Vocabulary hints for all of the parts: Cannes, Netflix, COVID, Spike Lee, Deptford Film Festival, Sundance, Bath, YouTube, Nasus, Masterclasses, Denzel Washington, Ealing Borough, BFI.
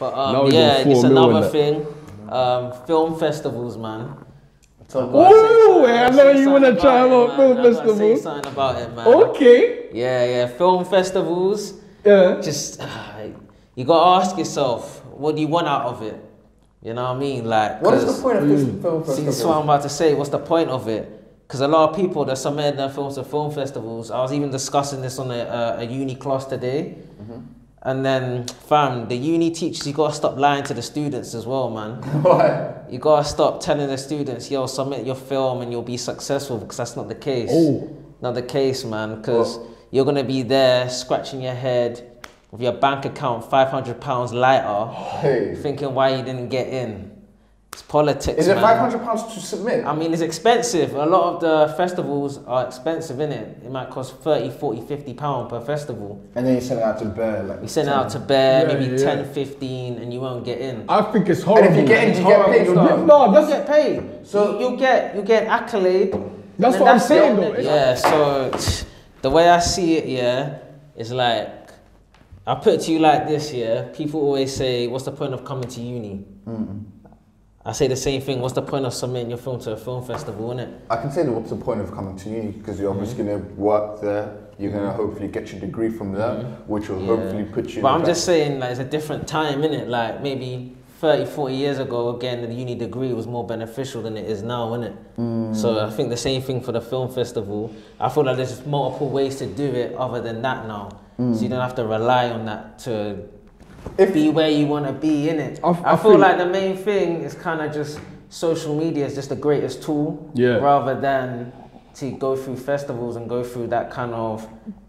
But yeah, it's another thing. Film festivals, man. So ooh, I know you want to try out film festivals. Say something about it, man. Okay. Yeah, yeah, film festivals. Yeah. Just, you gotta ask yourself, what do you want out of it? You know what I mean? Like, what is the point of this film festival? See, that's what I'm about to say. What's the point of it? Because a lot of people that submit their films to film festivals. I was even discussing this on a uni class today. And then, fam, the uni teachers, you gotta stop lying to the students as well, man. Why? You gotta stop telling the students, yo, submit your film and you'll be successful, because that's not the case. Oh. Not the case, man, because you're gonna be there scratching your head with your bank account £500 lighter, thinking why you didn't get in. It's politics, man. Is it £500 to submit? I mean, it's expensive. A lot of the festivals are expensive, innit? It might cost £30, £40, £50 per festival. And then you send it out to Bear. Like, you send it out to Bear, maybe 10, 15, and you won't get in. I think it's horrible. And if you get in, you get paid. No, that's... You get paid. So you get accolade. That's what I'm saying, though. Yeah, so the way I see it, yeah, is like... I put it to you like this, yeah? People always say, what's the point of coming to uni? I say the same thing. What's the point of submitting your film to a film festival, innit? I can say what's the point of coming to uni, because you're obviously going to work there. You're going to hopefully get your degree from there, which will hopefully put you. But I'm just saying, like, it's a different time, innit? Like maybe 30, 40 years ago, getting the uni degree was more beneficial than it is now, innit? So I think the same thing for the film festival. I feel like there's multiple ways to do it other than that now. So you don't have to rely on that to. Be where you want to be, innit? I feel like the main thing is kind of just social media is just the greatest tool, rather than to go through festivals and go through that kind of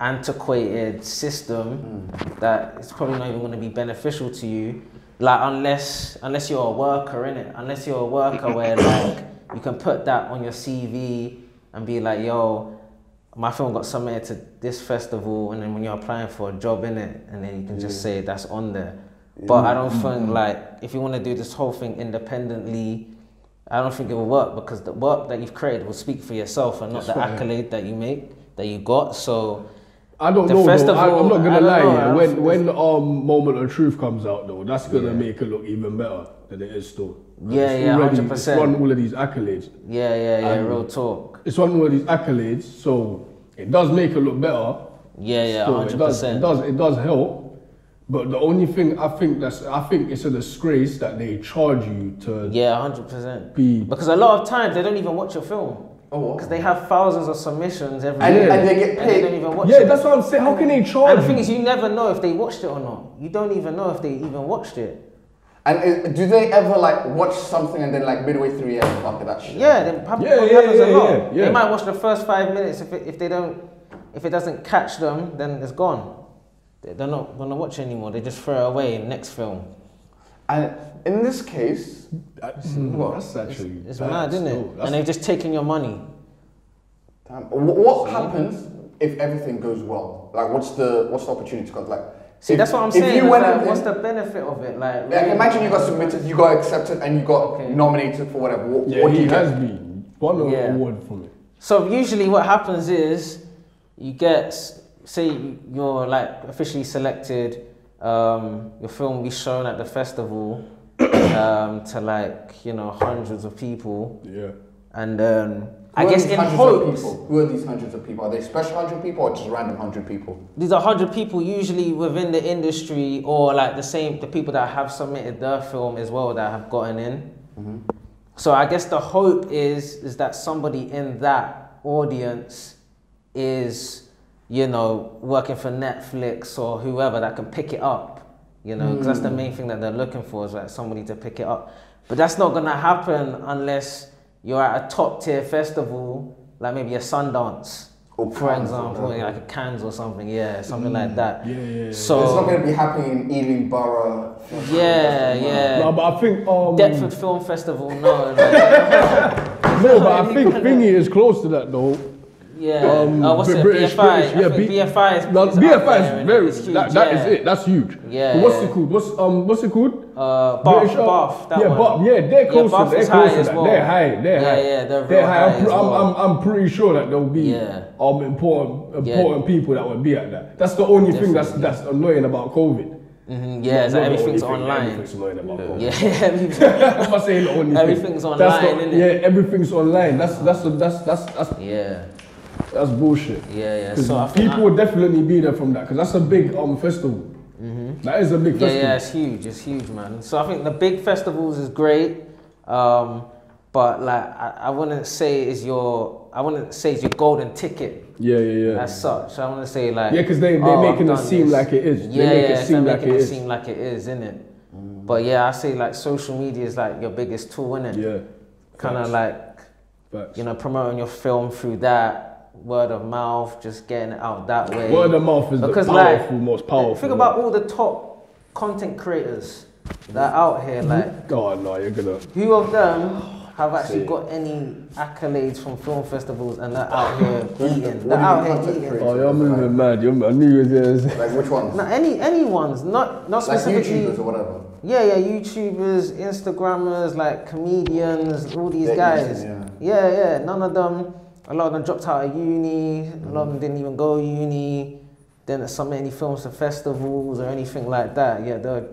antiquated system that it's probably not even going to be beneficial to you. Like unless you're a worker, innit? Unless you're a worker where like you can put that on your CV and be like, yo, my film got submitted to this festival, and then when you're applying for a job, innit, and then you can just say that's on there. But I don't think, like, if you want to do this whole thing independently, I don't think it will work, because the work that you've created will speak for yourself and not the accolade that you make, that you got. So I don't know, festival, I'm not gonna lie. Yeah. When our moment of truth comes out, though, that's gonna make it look even better than it is still. Like, yeah, 100%. It's won all of these accolades. Yeah, real talk. It's one of these accolades, so it does make it look better. Yeah, 100%. It does help, but the only thing I think it's a disgrace that they charge you to. Yeah, 100%. Because a lot of times they don't even watch your film. Oh. Because they have thousands of submissions every year, and they get paid. And they don't even watch it. Yeah, that's what I'm saying. How can they charge? And the thing is, you never know if they watched it or not. You don't even know if they even watched it. And do they ever like watch something and then like midway through after that shit? Yeah, then probably happens a lot. Yeah. They might watch the first 5 minutes. If it doesn't catch them, then it's gone. They're not gonna watch it anymore. They just throw it away in next film. And in this case, that's actually it's mad, isn't it? And they've just taken your money. Damn. What happens if everything goes well? Like, what's the opportunity cost? Like. See, that's what I'm saying. Like, what's the benefit of it? Like, really? Like, imagine you got submitted, you got accepted, and you got nominated for whatever. What do you get? Award from it. So usually, what happens is you get, say, you're like officially selected. Your film will be shown at the festival to like hundreds of people. Yeah. And I guess in hopes. Who are these hundreds of people? Are they special 100 people or just random 100 people? These are 100 people usually within the industry, or like the people that have submitted their film as well that have gotten in. So I guess the hope is that somebody in that audience is, working for Netflix or whoever that can pick it up. Because that's the main thing that they're looking for, is like somebody to pick it up. But that's not gonna happen unless you're at a top tier festival, like maybe a Sundance, for example, like a Cannes or something, something like that. So it's not going to be happening in Ealing Borough. No, but I think Deptford Film Festival. No, no, but I think Thingy is close to that though. Yeah. What's it? BFI. Yeah, BFI is. No, BFI is very. That is it. That's huge. Yeah. But what's it called? What's it called? Bath. That one. Yeah, they're closer. Yeah, they're closer. As well. They're high. They're high. I'm pretty sure that there'll be important people that would be at that. That's the only thing that's annoying about COVID. Mm-hmm. Yeah, so everything's online. Everything's online about COVID. Yeah, everything's online. Yeah, everything's online. That's bullshit. Yeah. So I think people will definitely be there from that because that's a big festival. Mm-hmm. That is a big festival. Yeah, it's huge. It's huge, man. So I think the big festivals is great, but like I wouldn't say is your golden ticket. Yeah. As such, I want to say like yeah, because they're making it seem like it is. They make it seem like it is, innit? Mm. But yeah, I say like social media is like your biggest tool, innit? Yeah. Kind of like promoting your film through that word of mouth, just getting it out that way. Word of mouth is because the most powerful. Think about all the top content creators that are out here, like. Oh no, you're gonna. Who of them have actually got any accolades from film festivals and they're out here eating? They're out here eating. Oh, you're moving mad. I knew you were there. Like which ones? No, any ones, not like specifically. YouTubers or whatever. Yeah, YouTubers, Instagrammers, like comedians, all these guys. Yeah, none of them. A lot of them dropped out of uni. A lot of them didn't even go to uni. Didn't submit any films to festivals or anything like that. Yeah, they're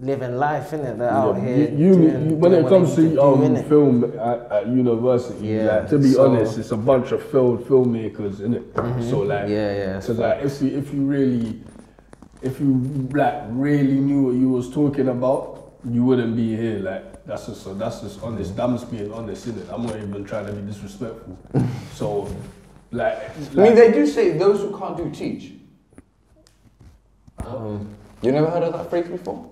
living life, innit? They're out here. When it comes to film at university, to be honest, it's a bunch of failed filmmakers, innit? Mm-hmm. So like, so like, if you really knew what you was talking about, you wouldn't be here. Like that's just honest. That must be an honest, innit? I'm not even trying to be disrespectful. So like, I mean, they do say those who can't do teach. You never heard of that phrase before?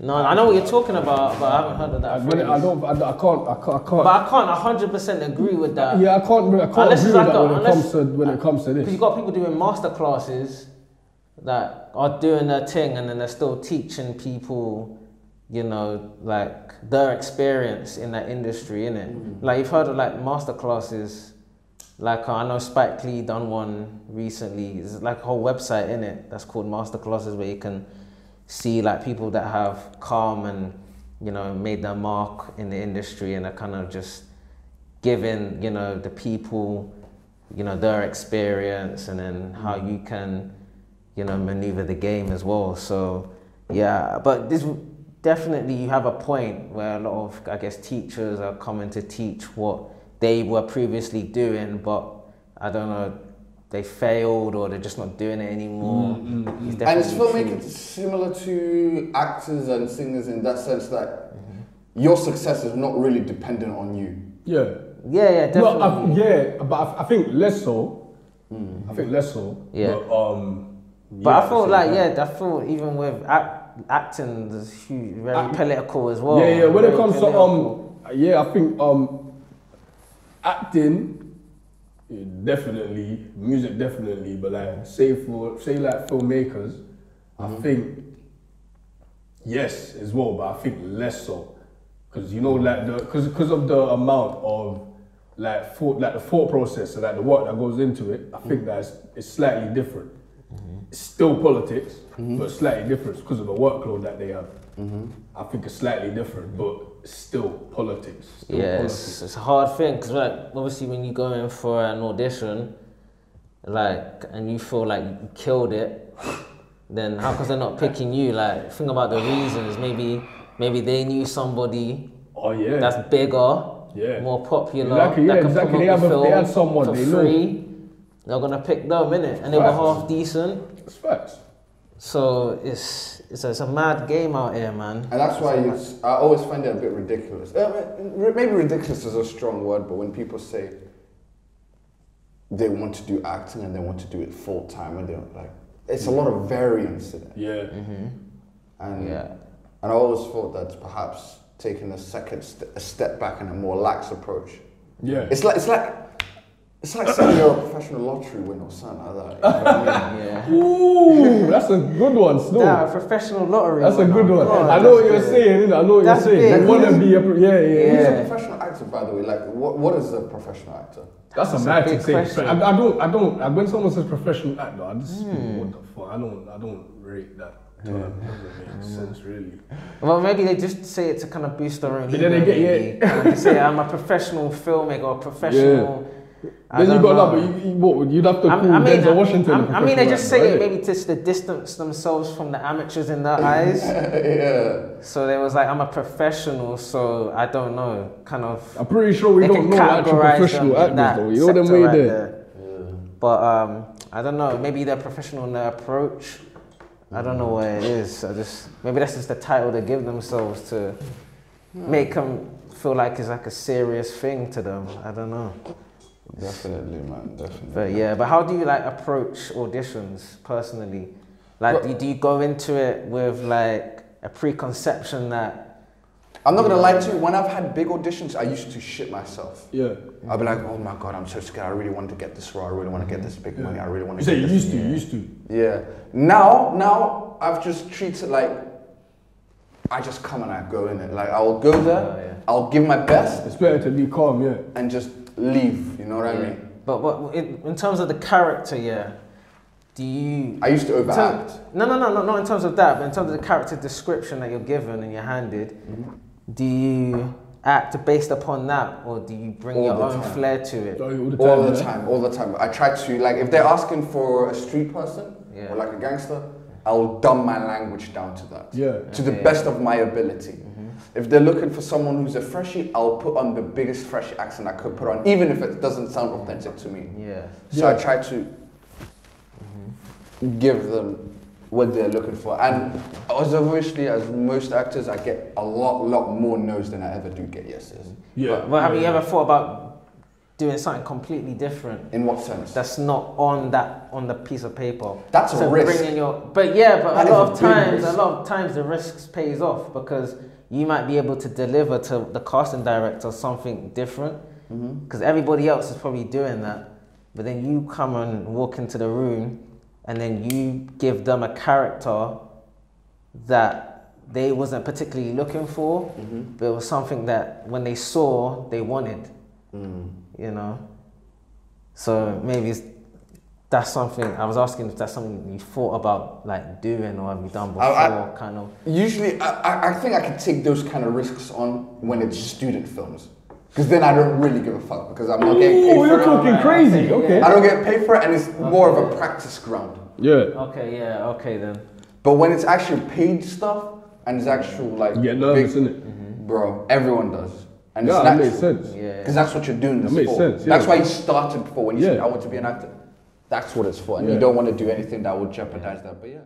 No, I know what you're talking about, but I haven't heard of that phrase. I can't. But I can't 100% agree with that. Yeah, I can't agree with that when it comes to this. Because you've got people doing masterclasses that are doing their thing and then they're still teaching people, you know, like their experience in that industry, innit? Mm-hmm. Like you've heard of like masterclasses, like I know Spike Lee done one recently. There's like a whole website, innit, that's called Masterclasses where you can see like people that have come and made their mark in the industry and are kind of just giving the people their experience and then how you can maneuver the game as well. So yeah, but this definitely, you have a point where a lot of I guess teachers are coming to teach what they were previously doing, but I don't know, they failed or they're just not doing it anymore. And it's filmmaking similar to actors and singers in that sense that your success is not really dependent on you. Yeah, definitely. No, but I think less so. I think less so. Yeah. But I feel like, I feel even with acting, there's huge, very political as well. Yeah, when it comes political. To, I think acting, definitely, music definitely, but like say like filmmakers, I think yes as well, but I think less so, because because of the amount of the thought process and the work that goes into it. I think that it's slightly different. It's still politics, but slightly different because of the workload that they have. I think it's slightly different, but still politics. It's a hard thing because like obviously when you go in for an audition, like and you feel like you killed it, then how come they're not picking you? Like think about the reasons. Maybe they knew somebody. Oh yeah. That's bigger. Yeah. More popular. Exactly. Yeah. Exactly. They had someone for free. They're gonna pick them, innit? And they were half decent. That's facts. So it's a mad game out here, man. And that's why I always find it a bit ridiculous. Maybe ridiculous is a strong word, but when people say they want to do acting and they want to do it full time, and they're like, it's a lot of variance in it. And I always thought that perhaps taking a step back and a more lax approach. Yeah. It's like saying you're a professional lottery winner or something like that. Ooh, that's a good one, Snow. Yeah, professional lottery. That's a good one. God, I know what you're saying, innit? I know what you're saying. Big. You want to be a He's a professional actor, by the way. Like, what is a professional actor? That's a mad thing. I don't. When someone says professional actor, I just what the fuck? I don't rate that. It doesn't make sense, really. Well, maybe they just say it to kind of boost their own ego. But then they say I'm a professional filmmaker or professional. Then you got love, but you'd have to call Denzel Washington. I mean, they're just saying maybe to distance themselves from the amateurs in their eyes. Yeah. So they was like, I'm a professional, so I don't know, kind of. I'm pretty sure we don't know actual professional actors though. You know them way there. Yeah. But I don't know. Maybe they're professional in their approach. I don't know what it is. Maybe that's just the title they give themselves to make them feel like it's like a serious thing to them. I don't know. Definitely, man. Definitely. But yeah, but how do you like approach auditions personally? Like, do you go into it with like a preconception that? I'm not gonna lie to you. When I've had big auditions, I used to shit myself. Yeah. I'd be like, oh my god, I'm so scared. I really want to get this role. I really want to get this big money. I really want to. You used to. You used to. Yeah. Now I've just treated like. I just come and I go in it. Like I'll go there. I'll give my best. It's better to be calm. Yeah. And just. Leave, you know what I mean? But what in terms of the character, do you... I used to overact. No, not in terms of that, but in terms of the character description that you're given and you're handed, do you act based upon that, or do you bring your own flair to it? All the time. I try to, like, if they're asking for a street person, or like a gangster, I'll dumb my language down to that. Yeah. To the best of my ability. If they're looking for someone who's a freshie, I'll put on the biggest freshie accent I could put on, even if it doesn't sound authentic to me. Yeah. So I try to give them what they're looking for. And obviously, as most actors, I get a lot more no's than I ever do get yeses. Yeah. But have you ever thought about doing something completely different? In what sense? That's not on the piece of paper. That's a risk. But a lot of times the risk pays off, because you might be able to deliver to the casting director something different, because everybody else is probably doing that, but then you come and walk into the room and then you give them a character that they wasn't particularly looking for, but it was something that when they saw, they wanted, you know? So maybe that's something, I was asking if that's something you thought about like doing, or have you done before, kind of? Usually, I think I can take those kind of risks on when it's student films. Because then I don't really give a fuck, because I'm not getting paid for it. You're talking crazy, okay. I don't get paid for it, and it's more of a practice ground. Yeah. Okay then. But when it's actually paid stuff, and it's actual like... You get nervous, innit? Bro, everyone does. And it's natural. That makes sense. Because that's what you're doing this for. Makes sense, yeah. That's why you started before, when you said, I want to be an actor. That's what it's for, and you don't want to do anything that would jeopardize that, but yeah.